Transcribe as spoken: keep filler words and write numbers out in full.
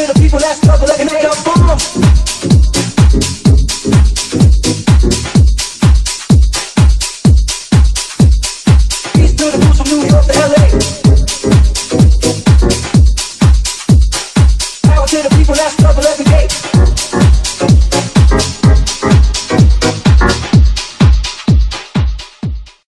to the people that struggle and they don't fall. New York.